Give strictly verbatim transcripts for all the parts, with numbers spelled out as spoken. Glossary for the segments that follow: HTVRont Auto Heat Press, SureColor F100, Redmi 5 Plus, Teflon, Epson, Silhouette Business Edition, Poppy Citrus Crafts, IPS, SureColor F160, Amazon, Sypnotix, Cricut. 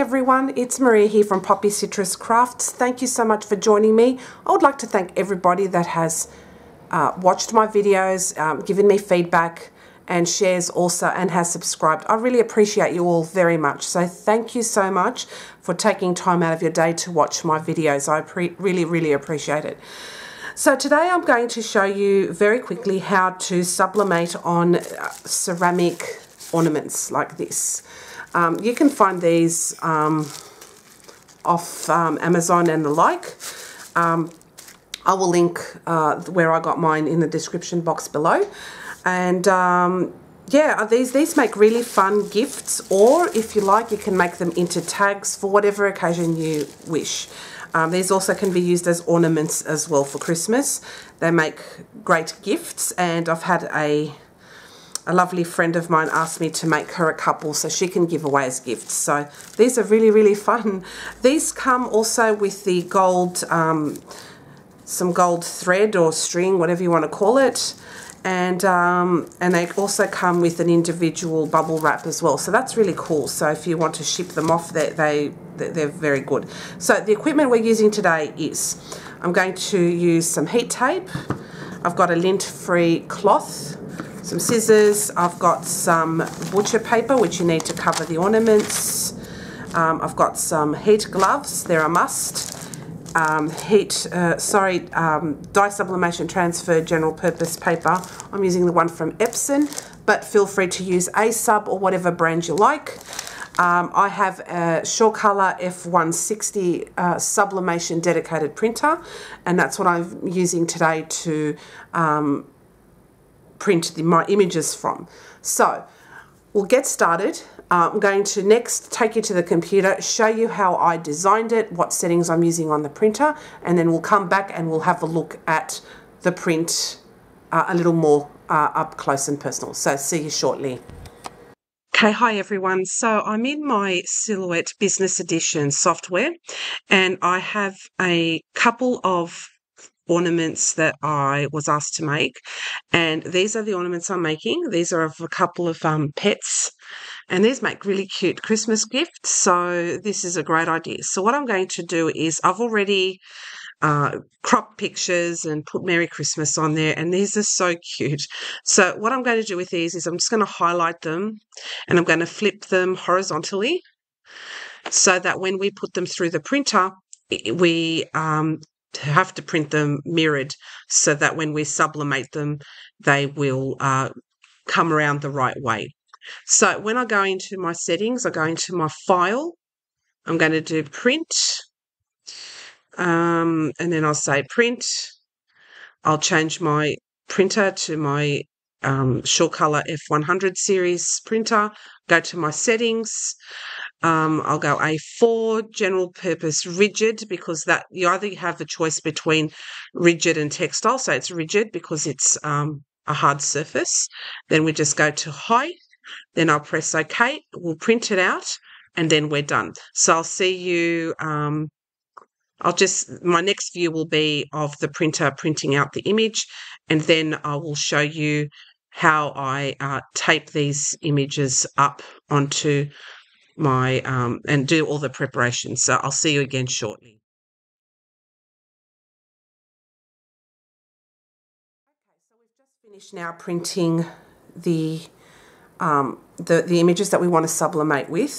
Hey everyone, it's Maria here from Poppy Citrus Crafts. Thank you so much for joining me. I would like to thank everybody that has uh, watched my videos, um, given me feedback and shares also, and has subscribed. I really appreciate you all very much. So thank you so much for taking time out of your day to watch my videos. I pre really, really appreciate it. So today I'm going to show you very quickly how to sublimate on uh, ceramic ornaments like this. Um, you can find these um, off um, Amazon and the like. Um, I will link uh, where I got mine in the description box below. And um, yeah, these, these make really fun gifts, or if you like, you can make them into tags for whatever occasion you wish. Um, these also can be used as ornaments as well for Christmas. They make great gifts, and I've had a A lovely friend of mine asked me to make her a couple so she can give away as gifts. So these are really, really fun. These come also with the gold, um, some gold thread or string, whatever you want to call it. And, um, and they also come with an individual bubble wrap as well. So that's really cool. So if you want to ship them off, they, they, they're very good. So the equipment we're using today is, I'm going to use some heat tape. I've got a lint-free cloth. Some scissors, I've got some butcher paper, which you need to cover the ornaments. Um, I've got some heat gloves, they're a must. Um, heat, uh, sorry, um, dye sublimation transfer general purpose paper. I'm using the one from Epson, but feel free to use a sub or whatever brand you like. Um, I have a SureColor F one sixty uh, sublimation dedicated printer, and that's what I'm using today to um, print the, my images from. So we'll get started. Uh, I'm going to next take you to the computer, show you how I designed it, what settings I'm using on the printer, and then we'll come back and we'll have a look at the print uh, a little more uh, up close and personal. So see you shortly. Okay, hi everyone. So I'm in my Silhouette Business Edition software, and I have a couple of ornaments that I was asked to make, and these are the ornaments I'm making. These are of a couple of um, pets, and these make really cute Christmas gifts, so this is a great idea. So what I'm going to do is I've already uh, cropped pictures and put Merry Christmas on there, and these are so cute. So what I'm going to do with these is I'm just going to highlight them, and I'm going to flip them horizontally so that when we put them through the printer, we um, have to print them mirrored, so that when we sublimate them, they will uh, come around the right way. So when I go into my settings, I go into my file, I'm going to do print, um, and then I'll say print. I'll change my printer to my um, SureColor F one hundred series printer, go to my settings. Um, I'll go A four, general purpose rigid, because that you either have a choice between rigid and textile, so it's rigid because it's um, a hard surface. Then we just go to high, then I'll press OK, we'll print it out, and then we're done. So I'll see you, um, I'll just, my next view will be of the printer printing out the image, and then I will show you how I uh, tape these images up onto my um and do all the preparation. So I'll see you again shortly. Okay, so we've just finished now printing the um the, the images that we want to sublimate with.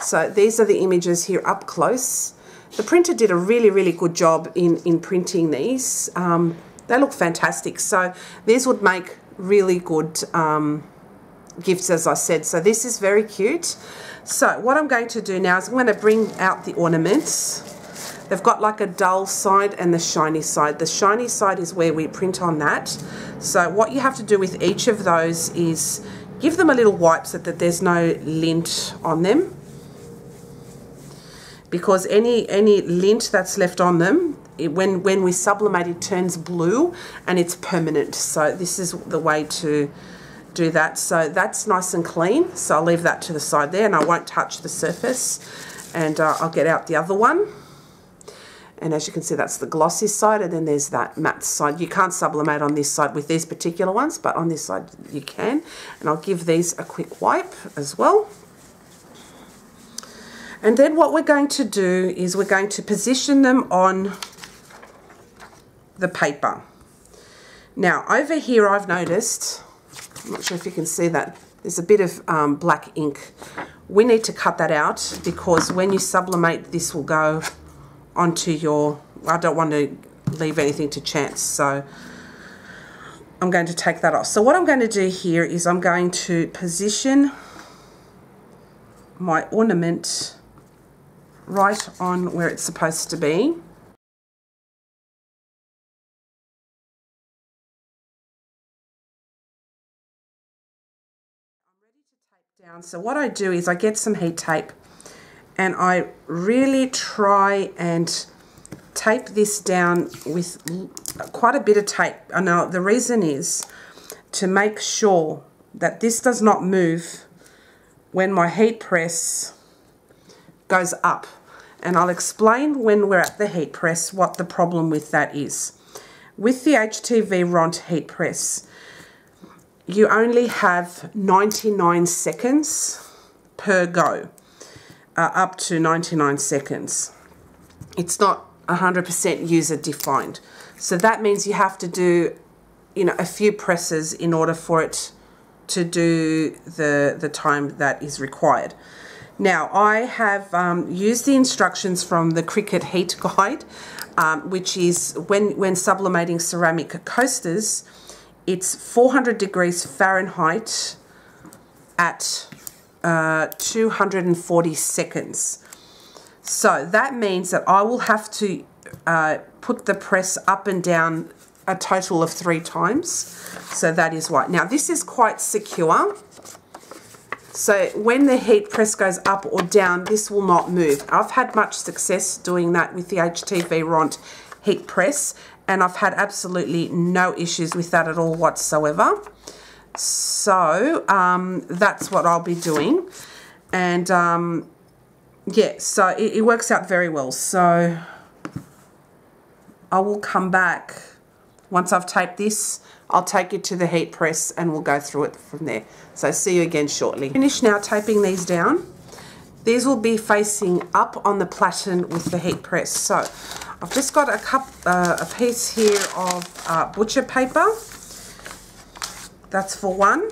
So these are the images here up close. The printer did a really, really good job in in printing these. Um they look fantastic. So these would make really good um gifts, as I said. So this is very cute. So what I'm going to do now is I'm going to bring out the ornaments. They've got like a dull side and the shiny side. The shiny side is where we print on that. So what you have to do with each of those is give them a little wipe so that there's no lint on them, because any any lint that's left on them, it, when when we sublimate, it turns blue and it's permanent. So this is the way to do that. So that's nice and clean, so I'll leave that to the side there, and I won't touch the surface. And uh, I'll get out the other one, and as you can see, that's the glossy side, and then there's that matte side. You can't sublimate on this side with these particular ones, but on this side you can. And I'll give these a quick wipe as well. And then what we're going to do is we're going to position them on the paper. Now over here I've noticed, I'm not sure if you can see that, there's a bit of um, black ink. We need to cut that out because when you sublimate this will go onto your, I don't want to leave anything to chance, so I'm going to take that off. So what I'm going to do here is I'm going to position my ornament right on where it's supposed to be. So what I do is I get some heat tape and I really try and tape this down with quite a bit of tape. And now the reason is to make sure that this does not move when my heat press goes up. And I'll explain when we're at the heat press what the problem with that is. With the H T V RONT heat press, you only have ninety-nine seconds per go, uh, up to ninety-nine seconds. It's not one hundred percent user defined. So that means you have to do, you know, a few presses in order for it to do the, the time that is required. Now, I have um, used the instructions from the Cricut heat guide, um, which is when, when sublimating ceramic coasters, it's four hundred degrees Fahrenheit at uh, two hundred forty seconds. So that means that I will have to uh, put the press up and down a total of three times. So that is why. Now this is quite secure. So when the heat press goes up or down, this will not move. I've had much success doing that with the H T V RONT heat press, and I've had absolutely no issues with that at all whatsoever. So um, that's what I'll be doing. And um, yeah, so it, it works out very well. So I will come back once I've taped this. I'll take it to the heat press and we'll go through it from there. So see you again shortly. Finish now taping these down. These will be facing up on the platen with the heat press. So I've just got a cup, uh, a piece here of uh, butcher paper. That's for one.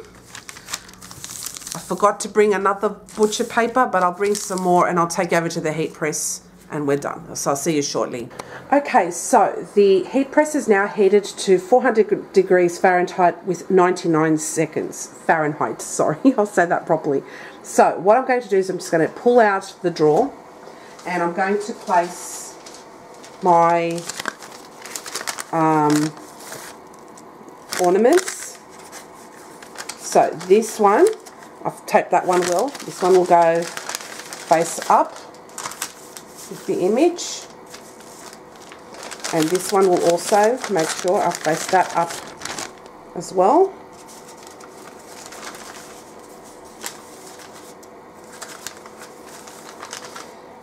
I forgot to bring another butcher paper, but I'll bring some more and I'll take over to the heat press and we're done. So I'll see you shortly. Okay, so the heat press is now heated to four hundred degrees Fahrenheit with ninety-nine seconds. Fahrenheit, sorry, I'll say that properly. So what I'm going to do is I'm just going to pull out the drawer and I'm going to place my um, ornaments. So this one, I've taped that one well. This one will go face up with the image. And this one will also, make sure I've faced that up as well.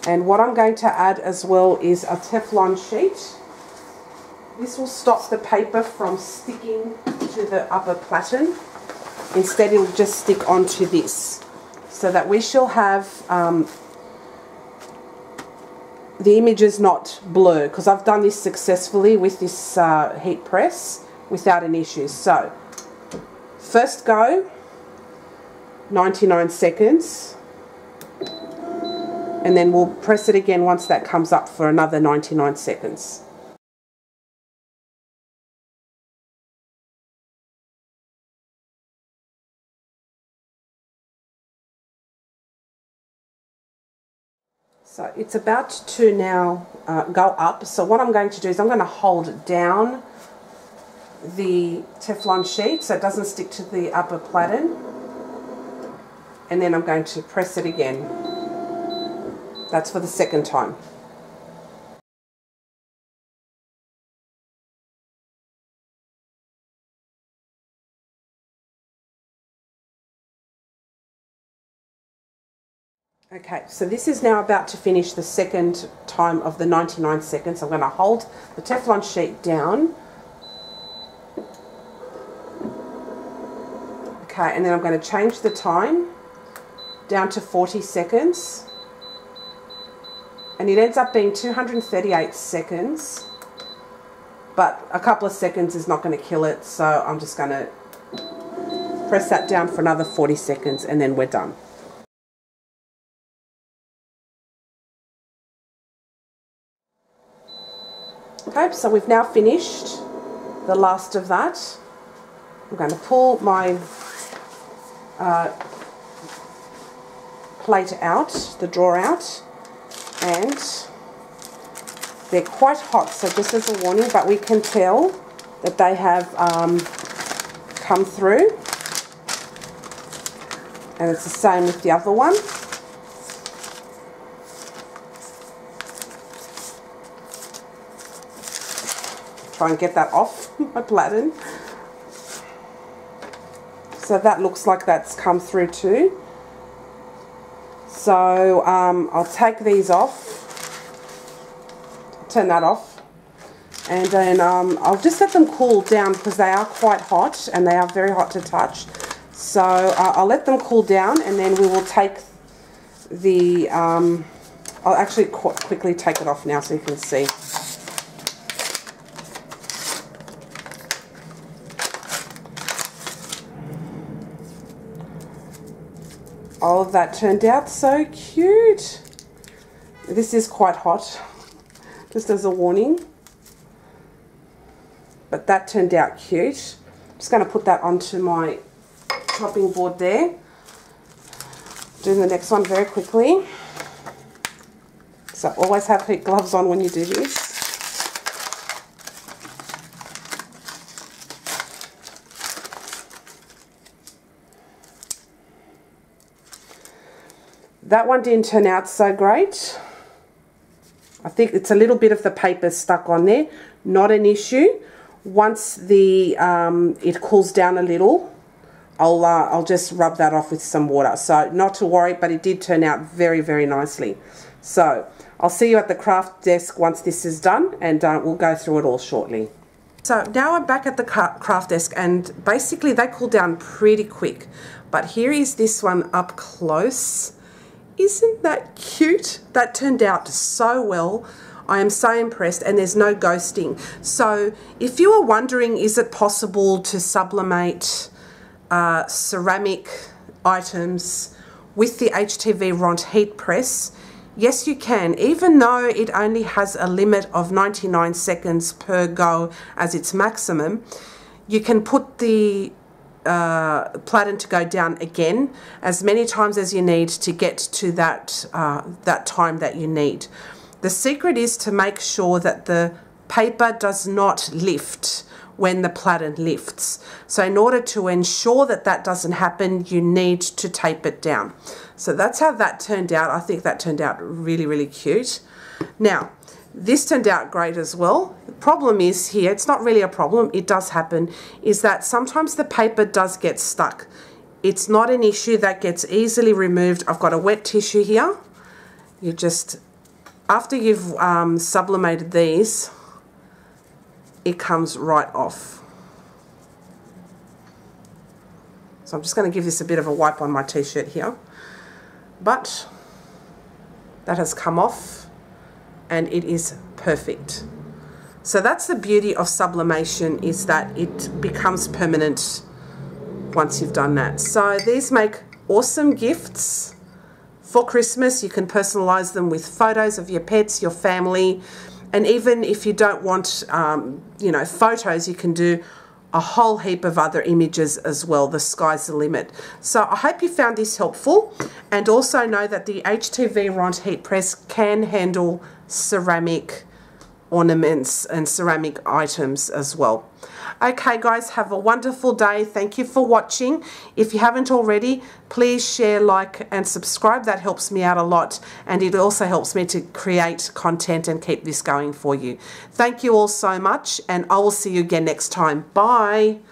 And what I'm going to add as well is a Teflon sheet. This will stop the paper from sticking to the upper platen. Instead, it will just stick onto this. So that we shall have um, the images not blur. Because I've done this successfully with this uh, heat press without an issue. So, first go, ninety-nine seconds. And then we'll press it again once that comes up for another ninety-nine seconds. So it's about to now uh, go up. So what I'm going to do is I'm going to hold down the Teflon sheet so it doesn't stick to the upper platen. And then I'm going to press it again. That's for the second time. Okay, so this is now about to finish the second time of the ninety-nine seconds. I'm going to hold the Teflon sheet down. Okay, and then I'm going to change the time down to forty seconds. and it ends up being two hundred thirty-eight seconds, but a couple of seconds is not going to kill it, so I'm just going to press that down for another forty seconds and then we're done. Okay, so we've now finished the last of that. I'm going to pull my uh, plate out, the drawer out, and they're quite hot, so just as a warning, but we can tell that they have um, come through, and it's the same with the other one. Try and get that off my platen. So that looks like that's come through too. So um, I'll take these off, turn that off, and then um, I'll just let them cool down because they are quite hot and they are very hot to touch. So uh, I'll let them cool down and then we will take the, um, I'll actually qu quickly take it off now so you can see. All of that turned out so cute. This is quite hot, just as a warning. But that turned out cute. I'm just going to put that onto my chopping board there. Doing the next one very quickly. So always have heat gloves on when you do this. That one didn't turn out so great. I think it's a little bit of the paper stuck on there. Not an issue. Once the um, it cools down a little, I'll, uh, I'll just rub that off with some water. So not to worry, but it did turn out very, very nicely. So I'll see you at the craft desk once this is done, and uh, we'll go through it all shortly. So now I'm back at the craft desk, and basically they cool down pretty quick. But here is this one up close. Isn't that cute? That turned out so well. I am so impressed, and there's no ghosting. So if you are wondering, is it possible to sublimate uh, ceramic items with the H T V RONT heat press? Yes, you can, even though it only has a limit of ninety-nine seconds per go as its maximum. You can put the Uh, platen to go down again as many times as you need to get to that uh, that time that you need. The secret is to make sure that the paper does not lift when the platen lifts. So in order to ensure that that doesn't happen, you need to tape it down. So that's how that turned out. I think that turned out really, really cute. Now this turned out great as well. The problem is here, it's not really a problem, it does happen, is that sometimes the paper does get stuck. It's not an issue, that gets easily removed. I've got a wet tissue here. You just, after you've um, sublimated these, it comes right off. So I'm just going to give this a bit of a wipe on my t-shirt here. But that has come off. And it is perfect. So that's the beauty of sublimation, is that it becomes permanent once you've done that. So these make awesome gifts for Christmas. You can personalize them with photos of your pets, your family, and even if you don't want um, you know, photos, you can do a whole heap of other images as well. The sky's the limit. So I hope you found this helpful, and also know that the H T V RONT heat press can handle ceramic ornaments and ceramic items as well. Okay guys, have a wonderful day. Thank you for watching. If you haven't already, please share, like and subscribe. That helps me out a lot, and it also helps me to create content and keep this going for you. Thank you all so much, and I will see you again next time. Bye.